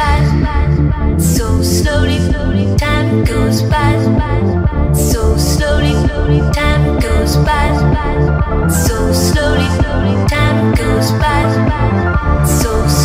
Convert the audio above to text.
by so slowly, time goes by so slowly, time goes by so slowly, time goes by so slowly.